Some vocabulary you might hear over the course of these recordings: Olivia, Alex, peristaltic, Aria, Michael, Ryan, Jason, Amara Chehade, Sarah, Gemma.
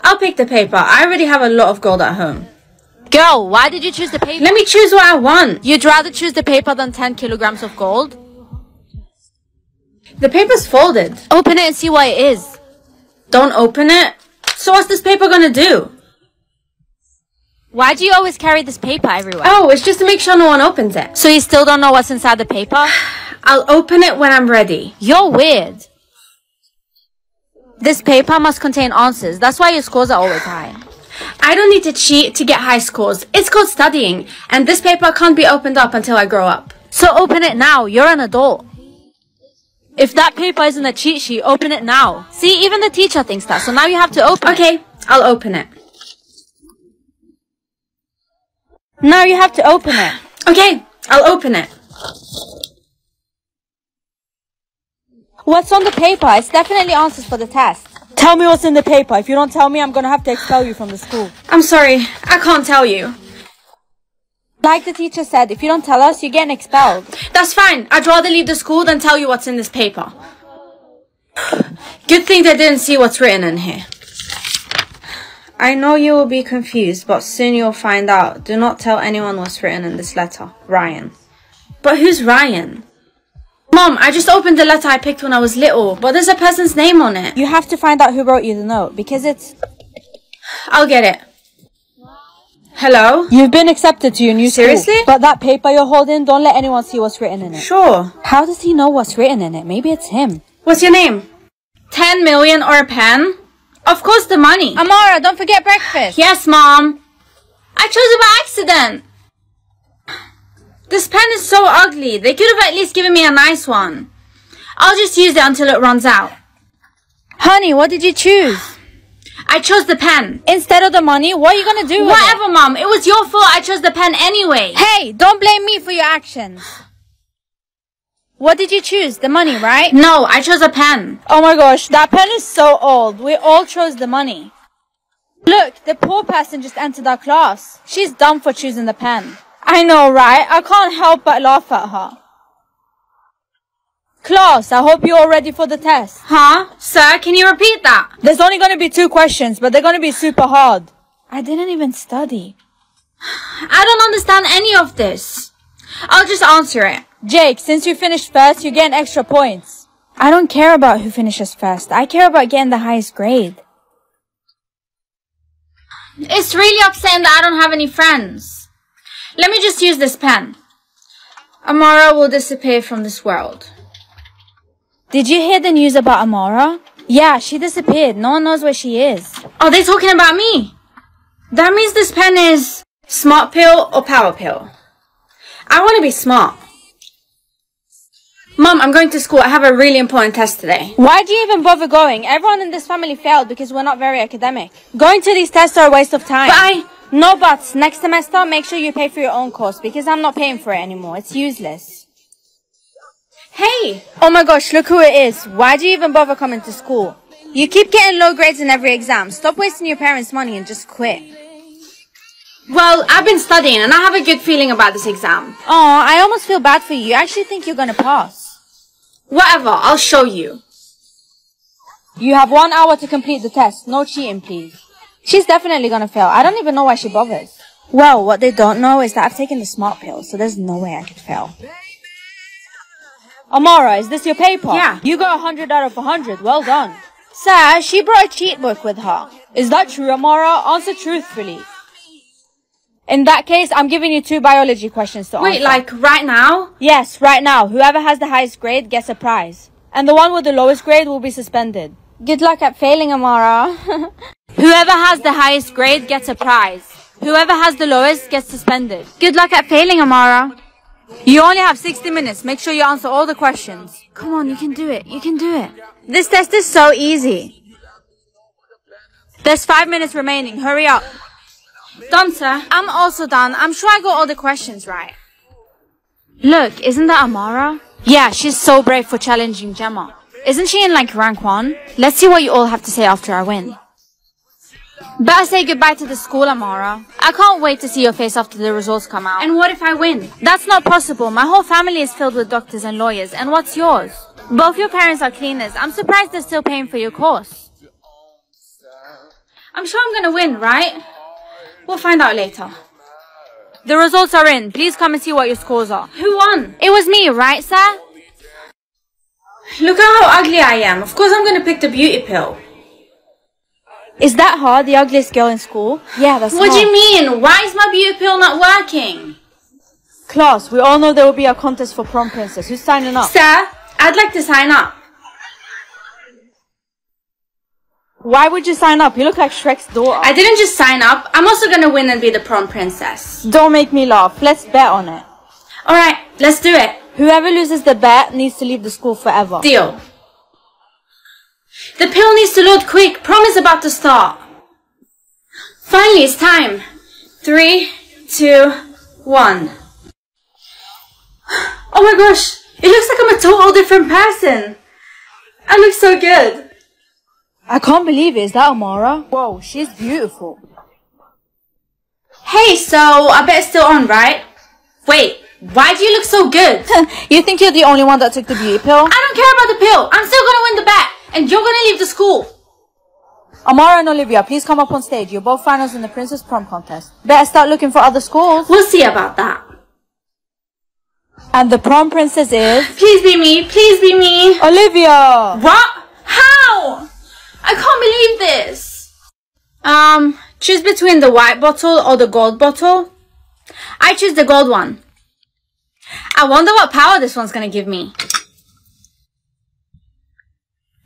I'll pick the paper. I already have a lot of gold at home. Girl, why did you choose the paper? Let me choose what I want. You'd rather choose the paper than 10 kilograms of gold? The paper's folded. Open it and see what it is. Don't open it. So what's this paper gonna do? Why do you always carry this paper everywhere? Oh, it's just to make sure no one opens it. So you still don't know what's inside the paper? I'll open it when I'm ready. You're weird. This paper must contain answers. That's why your scores are always high. I don't need to cheat to get high scores. It's called studying. And this paper can't be opened up until I grow up. So open it now. You're an adult. If that paper isn't a cheat sheet, open it now. See, even the teacher thinks that. So now you have to open it. Okay, I'll open it. Now you have to open it. Okay, I'll open it. What's on the paper? It's definitely answers for the test. Tell me what's in the paper. If you don't tell me, I'm going to have to expel you from the school. I'm sorry. I can't tell you. Like the teacher said, if you don't tell us, you're getting expelled. That's fine. I'd rather leave the school than tell you what's in this paper. Good thing they didn't see what's written in here. I know you will be confused, but soon you'll find out. Do not tell anyone what's written in this letter. Ryan. But who's Ryan? Mom, I just opened the letter I picked when I was little, but there's a person's name on it. You have to find out who wrote you the note, because it's... I'll get it. Hello? You've been accepted to your new school. Seriously? But that paper you're holding, don't let anyone see what's written in it. Sure. How does he know what's written in it? Maybe it's him. What's your name? 10 million or a pen? Of course, the money. Amara, don't forget breakfast. Yes, Mom. I chose it by accident. This pen is so ugly. They could have at least given me a nice one. I'll just use it until it runs out. Honey, what did you choose? I chose the pen. Instead of the money, what are you going to do with it? Whatever, Mom. It was your fault I chose the pen anyway. Hey, don't blame me for your actions. What did you choose? The money, right? No, I chose a pen. Oh my gosh, that pen is so old. We all chose the money. Look, the poor person just entered our class. She's dumb for choosing the pen. I know, right? I can't help but laugh at her. Class, I hope you're all ready for the test. Huh? Sir, can you repeat that? There's only going to be 2 questions, but they're going to be super hard. I didn't even study. I don't understand any of this. I'll just answer it. Jake, since you finished first, you get extra points. I don't care about who finishes first. I care about getting the highest grade. It's really upsetting that I don't have any friends. Let me just use this pen. Amara will disappear from this world. Did you hear the news about Amara? Yeah, she disappeared. No one knows where she is. Are they talking about me? That means this pen is smart pill or power pill. I want to be smart. Mom, I'm going to school. I have a really important test today. Why do you even bother going? Everyone in this family failed because we're not very academic. Going to these tests are a waste of time. No buts. Next semester, make sure you pay for your own course because I'm not paying for it anymore. It's useless. Hey! Oh my gosh, look who it is. Why do you even bother coming to school? You keep getting low grades in every exam. Stop wasting your parents' money and just quit. Well, I've been studying and I have a good feeling about this exam. Oh, I almost feel bad for you. I actually think you're gonna pass. Whatever, I'll show you. You have 1 hour to complete the test. No cheating, please. She's definitely gonna fail. I don't even know why she bothers. Well, what they don't know is that I've taken the smart pill, so there's no way I could fail. Amara, is this your paper? Yeah. You got 100 out of 100. Well done. Sarah, she brought a cheat book with her. Is that true, Amara? Answer truthfully. In that case, I'm giving you 2 biology questions to answer. Wait, like right now? Yes, right now. Whoever has the highest grade gets a prize. And the one with the lowest grade will be suspended. Good luck at failing, Amara. Whoever has the highest grade gets a prize. Whoever has the lowest gets suspended. Good luck at failing, Amara. You only have 60 minutes. Make sure you answer all the questions. Come on, you can do it. You can do it. This test is so easy. There's 5 minutes remaining. Hurry up. Done, sir. I'm also done. I'm sure I got all the questions right. Look, isn't that Amara? Yeah, she's so brave for challenging Gemma. Isn't she in like rank 1? Let's see what you all have to say after I win. Better say goodbye to the school, Amara. I can't wait to see your face after the results come out. And what if I win? That's not possible. My whole family is filled with doctors and lawyers. And what's yours? Both your parents are cleaners. I'm surprised they're still paying for your course. I'm sure I'm gonna win, right? We'll find out later. The results are in. Please come and see what your scores are. Who won? It was me, right, sir? Look at how ugly I am. Of course I'm gonna pick the beauty pill. Is that hard? The ugliest girl in school? Yeah, that's hard. What do you mean? Why is my beauty pill not working? Class, we all know there will be a contest for prom princess. Who's signing up? Sir, I'd like to sign up. Why would you sign up? You look like Shrek's daughter. I didn't just sign up. I'm also gonna win and be the prom princess. Don't make me laugh. Let's bet on it. Alright, let's do it. Whoever loses the bet needs to leave the school forever. Deal. The pill needs to load quick. Prom is about to start. Finally, it's time. 3, 2, 1. Oh my gosh, it looks like I'm a total different person. I look so good. I can't believe it. Is that Amara? Whoa, she's beautiful. Hey, so I bet it's still on, right? Wait. Why do you look so good? You think you're the only one that took the beauty pill? I don't care about the pill. I'm still gonna win the bet. And you're gonna leave the school. Amara and Olivia, please come up on stage. You're both finals in the Princess Prom Contest. Better start looking for other schools. We'll see about that. And the prom princess is... Please be me. Please be me. Olivia. What? How? I can't believe this. Choose between the white bottle or the gold bottle. I choose the gold one. I wonder what power this one's gonna give me.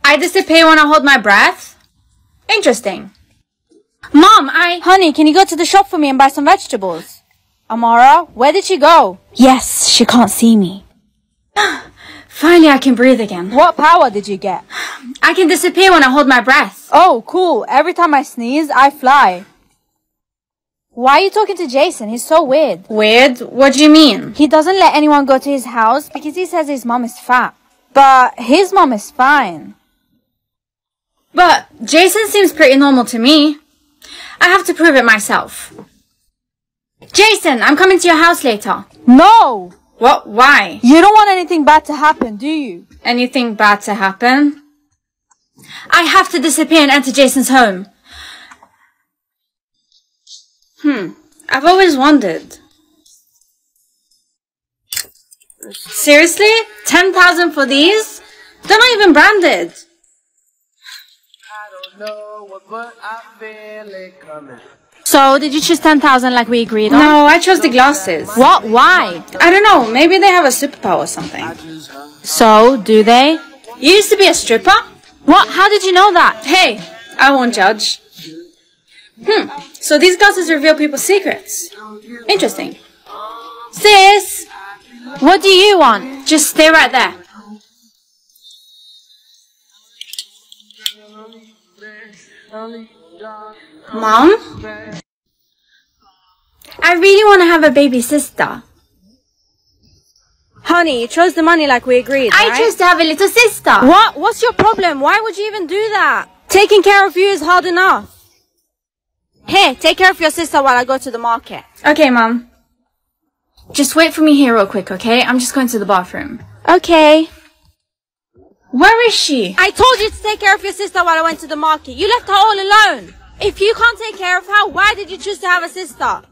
I disappear when I hold my breath? Interesting. Mom, Honey, can you go to the shop for me and buy some vegetables? Amara, where did she go? Yes, she can't see me. Finally, I can breathe again. What power did you get? I can disappear when I hold my breath. Oh, cool. Every time I sneeze, I fly. Why are you talking to Jason? He's so weird. Weird? What do you mean? He doesn't let anyone go to his house because he says his mom is fat. But his mom is fine. But Jason seems pretty normal to me. I have to prove it myself. Jason, I'm coming to your house later. No! What? Why? You don't want anything bad to happen, do you? Anything bad to happen? I have to disappear and enter Jason's home. I've always wondered. Seriously? 10,000 for these? They're not even branded. No, but I feel it coming. So, did you choose 10,000 like we agreed on? No, I chose the glasses. What? Why? I don't know. Maybe they have a superpower or something. So, do they? You used to be a stripper? What? How did you know that? Hey, I won't judge. So these glasses reveal people's secrets. Interesting. Sis! What do you want? Just stay right there. Mom? I really want to have a baby sister. Honey, you chose the money like we agreed, right? I chose to have a little sister. What? What's your problem? Why would you even do that? Taking care of you is hard enough. Here, take care of your sister while I go to the market. Okay, Mom. Just wait for me here real quick, okay? I'm just going to the bathroom. Okay. Where is she? I told you to take care of your sister while I went to the market. You left her all alone. If you can't take care of her, why did you choose to have a sister?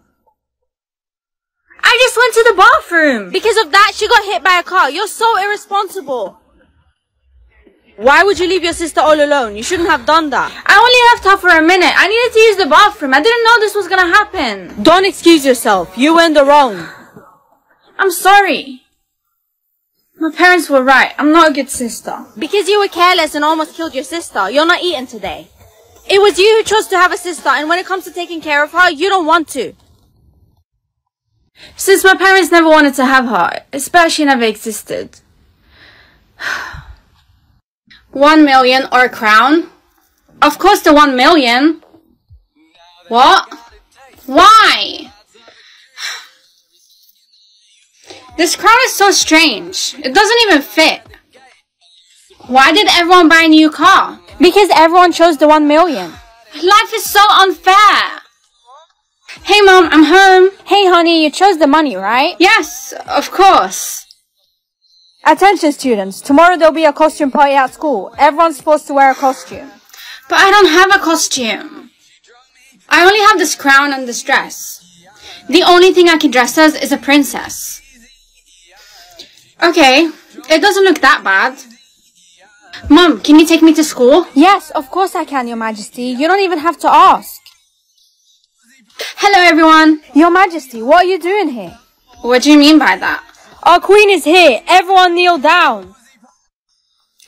I just went to the bathroom. Because of that, she got hit by a car. You're so irresponsible. Why would you leave your sister all alone? You shouldn't have done that. I only left her for a minute. I needed to use the bathroom. I didn't know this was gonna happen. Don't excuse yourself. You were in the wrong. I'm sorry. My parents were right. I'm not a good sister. Because you were careless and almost killed your sister. You're not eating today. It was you who chose to have a sister, and when it comes to taking care of her, you don't want to. Since my parents never wanted to have her, especially never existed. 1 million or a crown? Of course the 1 million. What? Why? This crown is so strange. It doesn't even fit. Why did everyone buy a new car? Because everyone chose the 1 million. Life is so unfair. Hey Mom, I'm home. Hey honey, you chose the money, right? Yes, of course. Attention students, tomorrow there'll be a costume party at school. Everyone's supposed to wear a costume. But I don't have a costume. I only have this crown and this dress. The only thing I can dress as is a princess. Okay, it doesn't look that bad. Mom, can you take me to school? Yes, of course I can, Your Majesty. You don't even have to ask. Hello, everyone. Your Majesty, what are you doing here? What do you mean by that? Our queen is here. Everyone kneel down.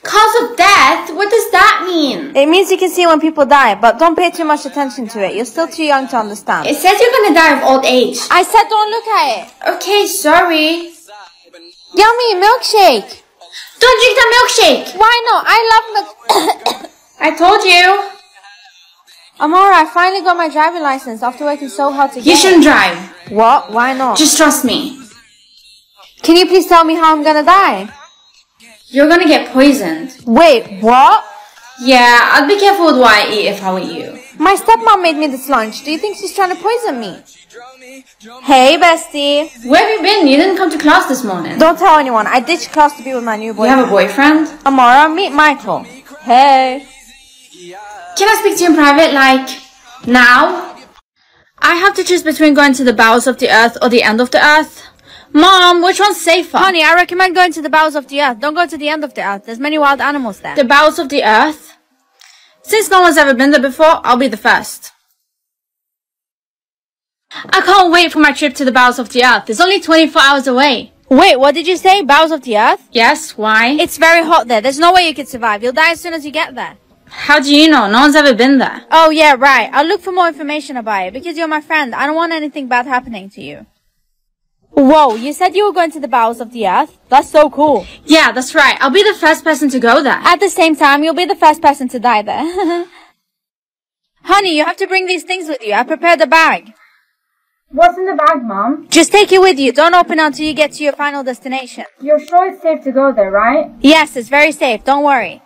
Cause of death? What does that mean? It means you can see when people die, but don't pay too much attention to it. You're still too young to understand. It says you're gonna die of old age. I said don't look at it. Okay, sorry. Yummy milkshake. Don't drink the milkshake! Why not? I love milk. I told you. Amara, I finally got my driving license after working so hard to get it. You shouldn't drive. What? Why not? Just trust me. Can you please tell me how I'm gonna die? You're gonna get poisoned. Wait, what? Yeah, I'd be careful with what I eat if I were you. My stepmom made me this lunch. Do you think she's trying to poison me? Hey, bestie. Where have you been? You didn't come to class this morning. Don't tell anyone. I ditched class to be with my new boyfriend. You have a boyfriend? Amara, meet Michael. Hey. Can I speak to you in private, like, now? I have to choose between going to the bowels of the earth or the end of the earth. Mom, which one's safer? Honey, I recommend going to the bowels of the earth. Don't go to the end of the earth. There's many wild animals there. The bowels of the earth? Since no one's ever been there before, I'll be the first. I can't wait for my trip to the bowels of the earth. It's only 24 hours away. Wait, what did you say? Bowels of the earth? Yes, why? It's very hot there. There's no way you could survive. You'll die as soon as you get there. How do you know? No one's ever been there. Oh, yeah, right. I'll look for more information about it. Because you're my friend, I don't want anything bad happening to you. Whoa, you said you were going to the bowels of the earth? That's so cool. Yeah, that's right. I'll be the first person to go there. At the same time, you'll be the first person to die there. Honey, you have to bring these things with you. I prepared a bag. What's in the bag, Mom? Just take it with you. Don't open it until you get to your final destination. You're sure it's safe to go there, right? Yes, it's very safe. Don't worry.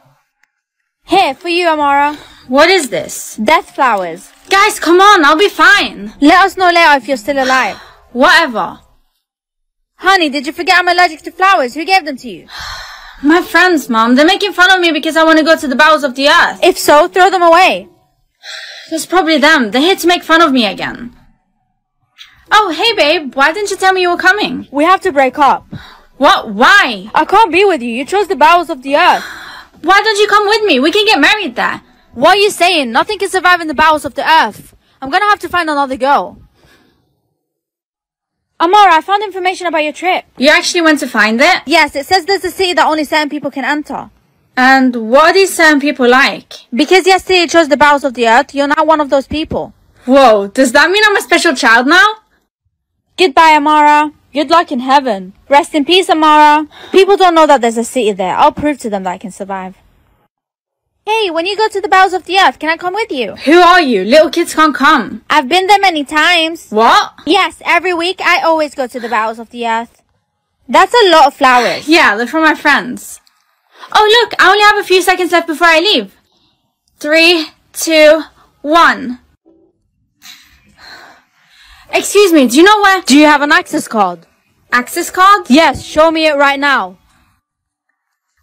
Here, for you, Amara. What is this? Death flowers. Guys, come on. I'll be fine. Let us know later if you're still alive. Whatever. Honey, did you forget I'm allergic to flowers? Who gave them to you? My friends, Mom. They're making fun of me because I want to go to the bowels of the earth. If so, throw them away. That's probably them. They're here to make fun of me again. Oh, hey, babe. Why didn't you tell me you were coming? We have to break up. What? Why? I can't be with you. You chose the bowels of the earth. Why don't you come with me? We can get married there. What are you saying? Nothing can survive in the bowels of the earth. I'm gonna have to find another girl. Amara, I found information about your trip. You actually went to find it? Yes, it says there's a city that only certain people can enter. And what are these certain people like? Because yesterday you chose the bowels of the earth, you're now one of those people. Whoa, does that mean I'm a special child now? Goodbye, Amara. Good luck in heaven. Rest in peace, Amara. People don't know that there's a city there. I'll prove to them that I can survive. Hey, when you go to the bowels of the earth, can I come with you? Who are you? Little kids can't come. I've been there many times. What? Yes, every week I always go to the bowels of the earth. That's a lot of flowers. Yeah, they're from my friends. Oh, look, I only have a few seconds left before I leave. 3, 2, 1. Excuse me, do you know where... Do you have an access card? Access card? Yes, show me it right now.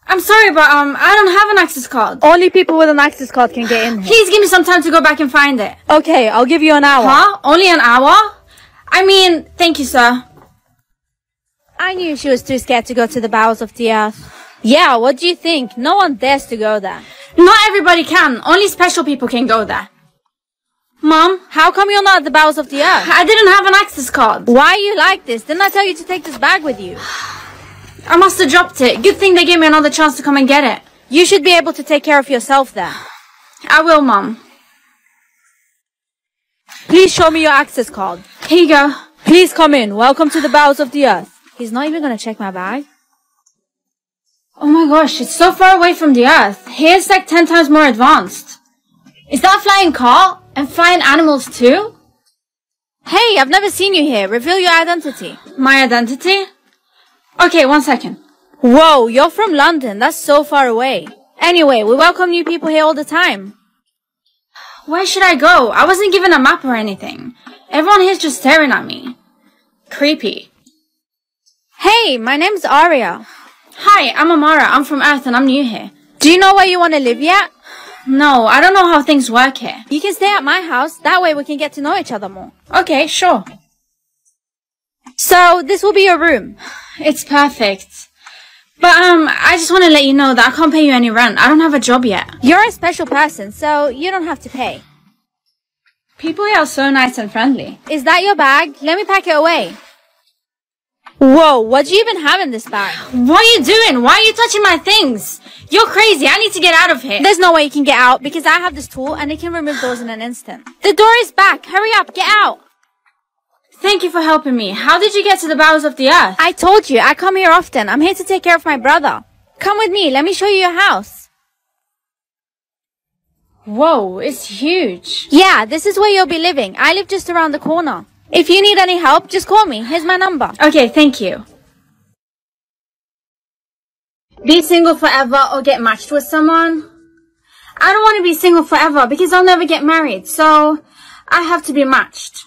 I'm sorry, but I don't have an access card. Only people with an access card can get in here. Please give me some time to go back and find it. Okay, I'll give you an hour. Huh? Only an hour? I mean, thank you, sir. I knew she was too scared to go to the bowels of the earth. Yeah, what do you think? No one dares to go there. Not everybody can. Only special people can go there. Mom, how come you're not at the bowels of the earth? I didn't have an access card. Why are you like this? Didn't I tell you to take this bag with you? I must have dropped it. Good thing they gave me another chance to come and get it. You should be able to take care of yourself there. I will, Mom. Please show me your access card. Here you go. Please come in. Welcome to the bowels of the earth. He's not even going to check my bag. Oh my gosh, it's so far away from the earth. Here's like 10 times more advanced. Is that a flying car? And flying animals too? Hey, I've never seen you here. Reveal your identity. My identity? Okay, 1 second. Whoa, you're from London. That's so far away. Anyway, we welcome new people here all the time. Where should I go? I wasn't given a map or anything. Everyone here's just staring at me. Creepy. Hey, my name's Aria. Hi, I'm Amara. I'm from Earth and I'm new here. Do you know where you want to live yet? No, I don't know how things work here. You can stay at my house. That way we can get to know each other more. Okay, sure. So, this will be your room. It's perfect. But, I just want to let you know that I can't pay you any rent. I don't have a job yet. You're a special person, so you don't have to pay. People here are so nice and friendly. Is that your bag? Let me pack it away. Whoa, what do you even have in this bag? What are you doing? Why are you touching my things? You're crazy. I need to get out of here. There's no way you can get out because I have this tool and it can remove doors in an instant. The door is back. Hurry up. Get out. Thank you for helping me. How did you get to the bowels of the earth? I told you. I come here often. I'm here to take care of my brother. Come with me. Let me show you your house. Whoa, it's huge. Yeah, this is where you'll be living. I live just around the corner. If you need any help, just call me. Here's my number. Okay, thank you. Be single forever or get matched with someone? I don't want to be single forever because I'll never get married, so I have to be matched.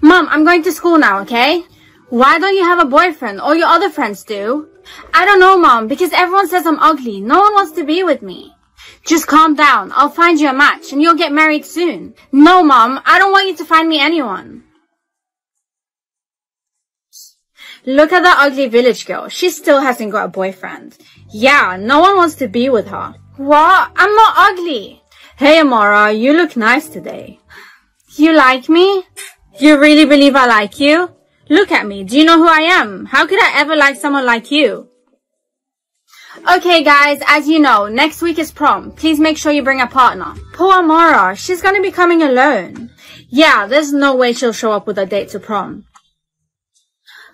Mom, I'm going to school now, okay? Why don't you have a boyfriend? All your other friends do. I don't know, Mom, because everyone says I'm ugly. No one wants to be with me. Just calm down. I'll find you a match and you'll get married soon. No, Mom, I don't want you to find me anyone. Look at that ugly village girl. She still hasn't got a boyfriend. Yeah, no one wants to be with her. What? I'm not ugly. Hey, Amara, you look nice today. You like me? You really believe I like you? Look at me. Do you know who I am? How could I ever like someone like you? Okay guys, as you know, next week is prom. Please make sure you bring a partner. Poor Amara, she's gonna be coming alone. Yeah, there's no way she'll show up with a date to prom.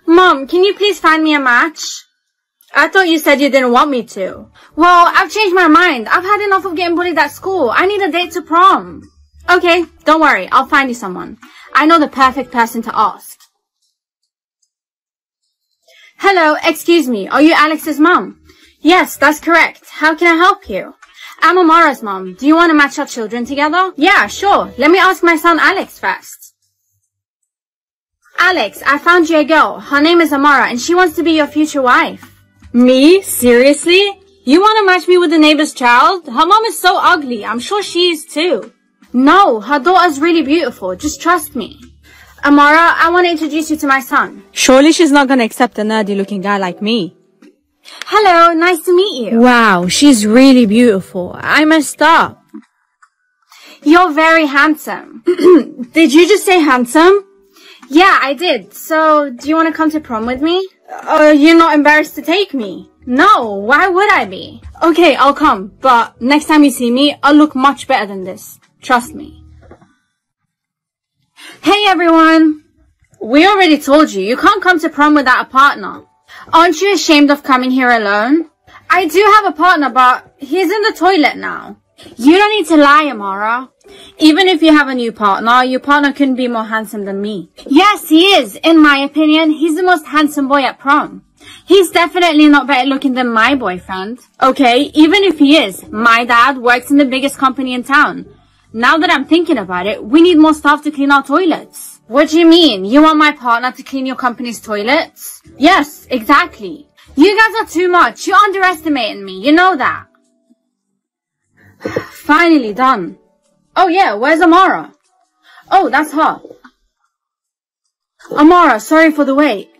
Mom, can you please find me a match? I thought you said you didn't want me to. Well, I've changed my mind. I've had enough of getting bullied at school. I need a date to prom. Okay, don't worry. I'll find you someone. I know the perfect person to ask. Hello, excuse me. Are you Alex's mom? Yes, that's correct. How can I help you? I'm Amara's mom. Do you want to match our children together? Yeah, sure. Let me ask my son Alex first. Alex, I found you a girl. Her name is Amara and she wants to be your future wife. Me? Seriously? You want to match me with the neighbor's child? Her mom is so ugly. I'm sure she is too. No, her daughter's really beautiful. Just trust me. Amara, I want to introduce you to my son. Surely she's not going to accept a nerdy looking guy like me. Hello, nice to meet you. Wow, she's really beautiful. I messed up. You're very handsome. Did you just say handsome? Yeah, I did. So, do you want to come to prom with me? You're not embarrassed to take me? No, why would I be? Okay, I'll come. But next time you see me, I'll look much better than this. Trust me. Hey, everyone. We already told you, you can't come to prom without a partner. Aren't you ashamed of coming here alone? I do have a partner, but he's in the toilet now. You don't need to lie, Amara. Even if you have a new partner, your partner couldn't be more handsome than me. Yes, he is. In my opinion, he's the most handsome boy at prom. He's definitely not better looking than my boyfriend. Okay, even if he is, my dad works in the biggest company in town. Now that I'm thinking about it, we need more staff to clean our toilets. What do you mean? You want my partner to clean your company's toilets? Yes, exactly. You guys are too much. You're underestimating me. You know that. Finally done. Oh yeah, where's Amara? Oh, that's her. Amara, sorry for the wait.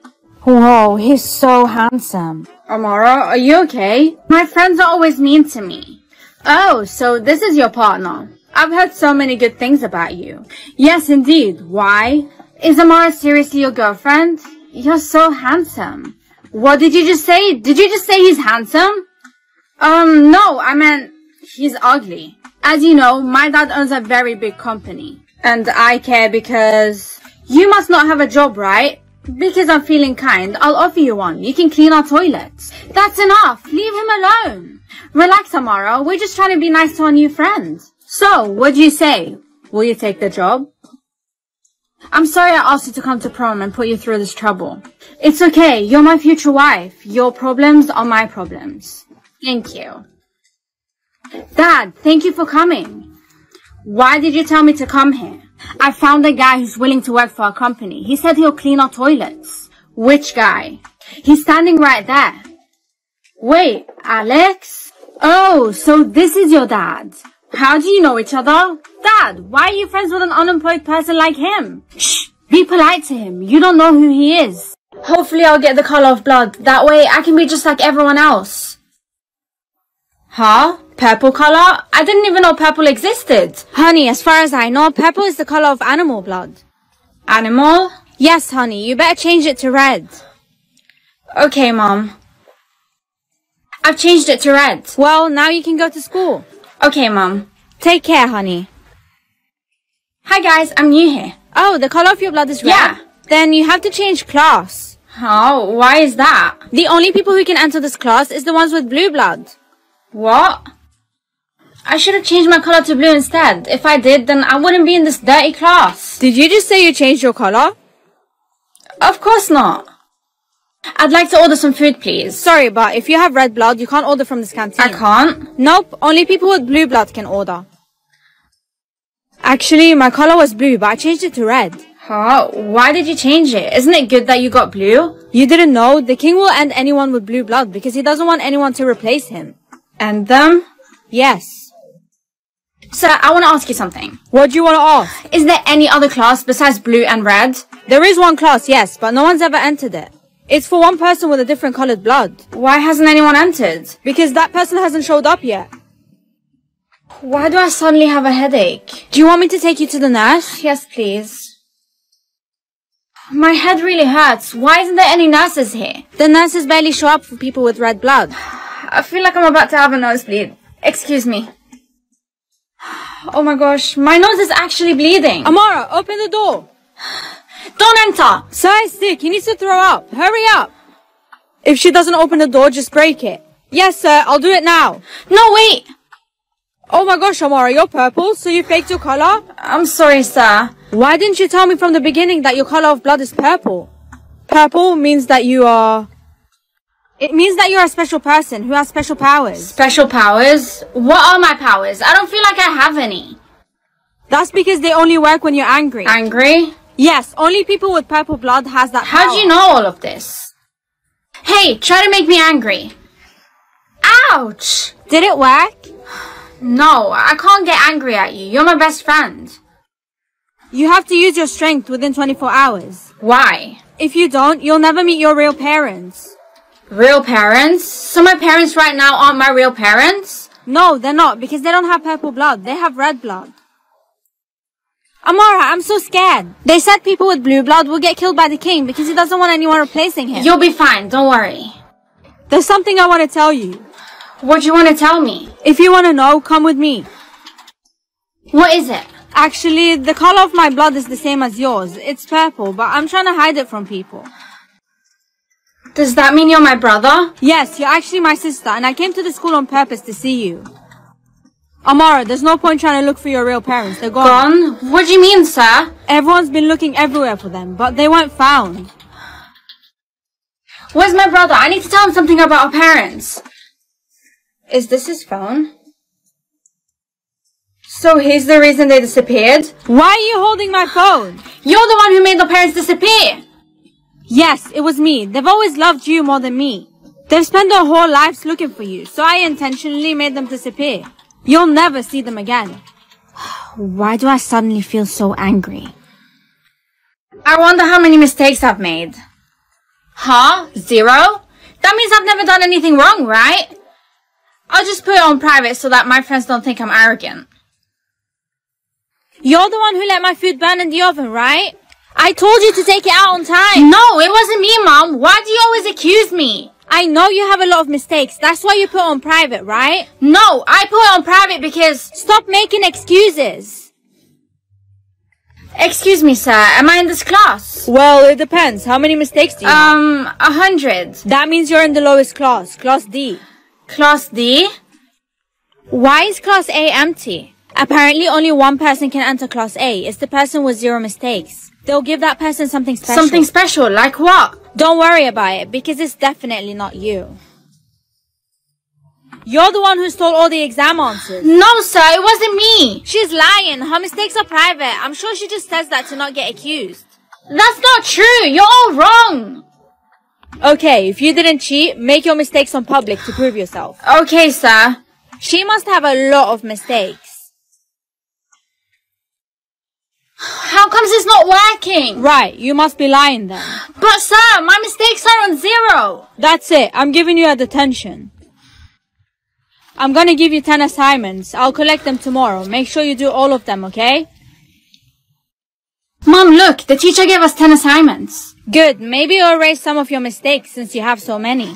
Whoa, he's so handsome. Amara, are you okay? My friends are always mean to me. Oh, so this is your partner. I've heard so many good things about you. Yes, indeed. Why? Is Amara seriously your girlfriend? You're so handsome. What did you just say? Did you just say he's handsome? No, I meant he's ugly. As you know, my dad owns a very big company. And I care because... You must not have a job, right? Because I'm feeling kind, I'll offer you one. You can clean our toilets. That's enough. Leave him alone. Relax, Amara. We're just trying to be nice to our new friend. So, what do you say? Will you take the job? I'm sorry I asked you to come to prom and put you through this trouble. It's okay. You're my future wife. Your problems are my problems. Thank you. Dad, thank you for coming. Why did you tell me to come here? I found a guy who's willing to work for our company. He said he'll clean our toilets. Which guy? He's standing right there. Wait, Alex? Oh, so this is your dad. How do you know each other? Dad, why are you friends with an unemployed person like him? Shh, be polite to him. You don't know who he is. Hopefully I'll get the color of blood. That way I can be just like everyone else. Huh? Purple color? I didn't even know purple existed. Honey, as far as I know, purple is the color of animal blood. Animal? Yes, honey. You better change it to red. Okay, Mom. I've changed it to red. Well, now you can go to school. Okay, Mom. Take care, honey. Hi, guys. I'm new here. Oh, the color of your blood is red? Yeah. Then you have to change class. Oh, why is that? The only people who can enter this class is the ones with blue blood. What? I should have changed my color to blue instead. If I did, then I wouldn't be in this dirty class. Did you just say you changed your color? Of course not. I'd like to order some food, please. Sorry, but if you have red blood, you can't order from this canteen. I can't? Nope, only people with blue blood can order. Actually, my color was blue, but I changed it to red. Huh? Why did you change it? Isn't it good that you got blue? You didn't know? The king will end anyone with blue blood because he doesn't want anyone to replace him. End them? Yes. Sir, I want to ask you something. What do you want to ask? Is there any other class besides blue and red? There is one class, yes, but no one's ever entered it. It's for one person with a different colored blood. Why hasn't anyone entered? Because that person hasn't showed up yet. Why do I suddenly have a headache? Do you want me to take you to the nurse? Yes, please. My head really hurts. Why isn't there any nurses here? The nurses barely show up for people with red blood. I feel like I'm about to have a nosebleed. Excuse me. Oh my gosh, my nose is actually bleeding. Amara, open the door. Don't enter! Sir is sick. He needs to throw up. Hurry up! If she doesn't open the door, just break it. Yes, sir. I'll do it now. No, wait! Oh my gosh, Amara, you're purple, so you faked your color? I'm sorry, sir. Why didn't you tell me from the beginning that your color of blood is purple? Purple means that you are... It means that you're a special person who has special powers. Special powers? What are my powers? I don't feel like I have any. That's because they only work when you're angry. Angry? Yes, only people with purple blood has that power. How do you know all of this? Hey, try to make me angry. Ouch! Did it work? No, I can't get angry at you. You're my best friend. You have to use your strength within 24 hours. Why? If you don't, you'll never meet your real parents. Real parents? So my parents right now aren't my real parents? No, they're not, because they don't have purple blood. They have red blood. Amara, I'm so scared. They said people with blue blood will get killed by the king because he doesn't want anyone replacing him. You'll be fine, don't worry. There's something I want to tell you. What do you want to tell me? If you want to know, come with me. What is it? Actually, the color of my blood is the same as yours. It's purple, but I'm trying to hide it from people. Does that mean you're my brother? Yes, you're actually my sister, and I came to the school on purpose to see you. Amara, there's no point trying to look for your real parents. They're gone. Gone? What do you mean, sir? Everyone's been looking everywhere for them, but they weren't found. Where's my brother? I need to tell him something about our parents. Is this his phone? So he's the reason they disappeared? Why are you holding my phone? You're the one who made the parents disappear! Yes, it was me. They've always loved you more than me. They've spent their whole lives looking for you, so I intentionally made them disappear. You'll never see them again. Why do I suddenly feel so angry? I wonder how many mistakes I've made. Huh? Zero? That means I've never done anything wrong, right? I'll just put it on private so that my friends don't think I'm arrogant. You're the one who let my food burn in the oven, right? I told you to take it out on time. No, it wasn't me, Mom. Why do you always accuse me? I know you have a lot of mistakes. That's why you put on private, right? No, I put it on private because... Stop making excuses. Excuse me, sir. Am I in this class? Well, it depends. How many mistakes do you have? 100. That means you're in the lowest class, Class D. Class D? Why is Class A empty? Apparently, only one person can enter Class A. It's the person with zero mistakes. They'll give that person something special. Something special? Like what? Don't worry about it, because it's definitely not you. You're the one who stole all the exam answers. No, sir, it wasn't me. She's lying. Her mistakes are private. I'm sure she just says that to not get accused. That's not true. You're all wrong. Okay, if you didn't cheat, make your mistakes on public to prove yourself. Okay, sir. She must have a lot of mistakes. How comes it's not working? Right, you must be lying then. But sir, my mistakes are on 0. That's it, I'm giving you a detention. I'm gonna give you 10 assignments. I'll collect them tomorrow. Make sure you do all of them, okay? Mom, look, the teacher gave us 10 assignments. Good, maybe you'll erase some of your mistakes since you have so many.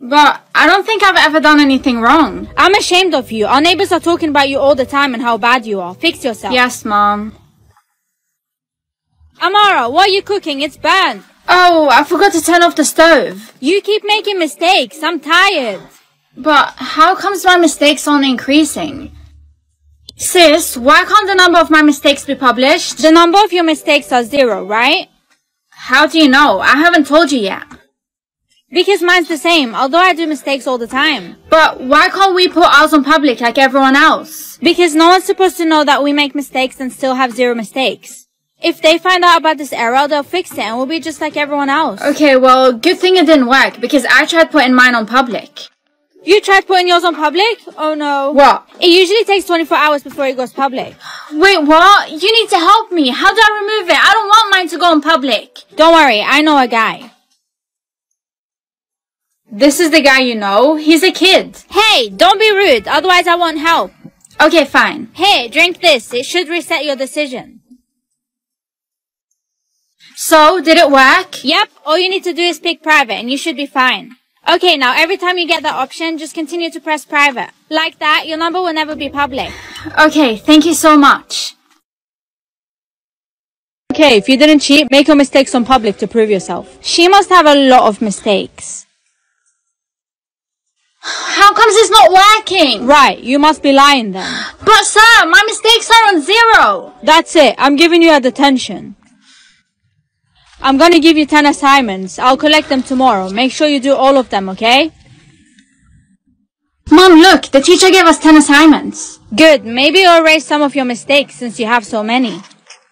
But I don't think I've ever done anything wrong. I'm ashamed of you. Our neighbors are talking about you all the time and how bad you are. Fix yourself. Yes, Mom. Amara, what are you cooking? It's burnt. Oh, I forgot to turn off the stove. You keep making mistakes. I'm tired. But how comes my mistakes aren't increasing? Sis, why can't the number of my mistakes be published? The number of your mistakes are 0, right? How do you know? I haven't told you yet. Because mine's the same, although I do mistakes all the time. But why can't we put ours on public like everyone else? Because no one's supposed to know that we make mistakes and still have 0 mistakes. If they find out about this error, they'll fix it and we'll be just like everyone else. Okay, well, good thing it didn't work, because I tried putting mine on public. You tried putting yours on public? Oh no. What? It usually takes 24 hours before it goes public. Wait, what? You need to help me. How do I remove it? I don't want mine to go on public. Don't worry, I know a guy. This is the guy you know? He's a kid. Hey, don't be rude, otherwise I won't help. Okay, fine. Hey, drink this. It should reset your decision. So, did it work? Yep, all you need to do is pick private and you should be fine. Okay, now every time you get that option, just continue to press private. Like that, your number will never be public. Okay, thank you so much. Okay, if you didn't cheat, make your mistakes on public to prove yourself. She must have a lot of mistakes. How comes it's not working? Right, you must be lying then. But sir, my mistakes are on 0. That's it, I'm giving you a detention. I'm gonna give you 10 assignments. I'll collect them tomorrow. Make sure you do all of them, okay? Mom, look, the teacher gave us 10 assignments. Good, maybe you'll erase some of your mistakes since you have so many.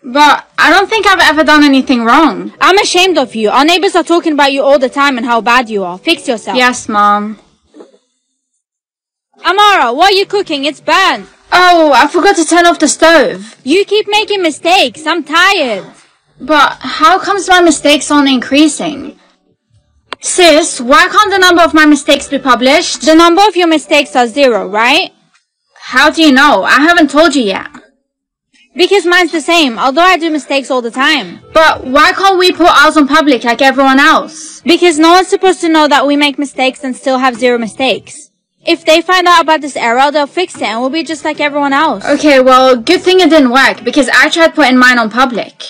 But I don't think I've ever done anything wrong. I'm ashamed of you. Our neighbors are talking about you all the time and how bad you are. Fix yourself. Yes, Mom. Amara, what are you cooking? It's burnt. Oh, I forgot to turn off the stove. You keep making mistakes. I'm tired. But how comes my mistakes aren't increasing? Sis, why can't the number of my mistakes be published? The number of your mistakes are 0, right? How do you know? I haven't told you yet. Because mine's the same, although I do mistakes all the time. But why can't we put ours on public like everyone else? Because no one's supposed to know that we make mistakes and still have 0 mistakes. If they find out about this error, they'll fix it and we'll be just like everyone else. Okay, well, good thing it didn't work, because I tried putting mine on public.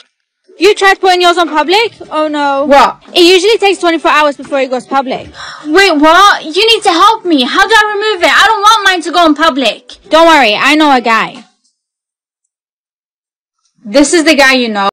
You tried putting yours on public? Oh no. What? It usually takes 24 hours before it goes public. Wait, what? You need to help me. How do I remove it? I don't want mine to go on public. Don't worry, I know a guy. This is the guy you know.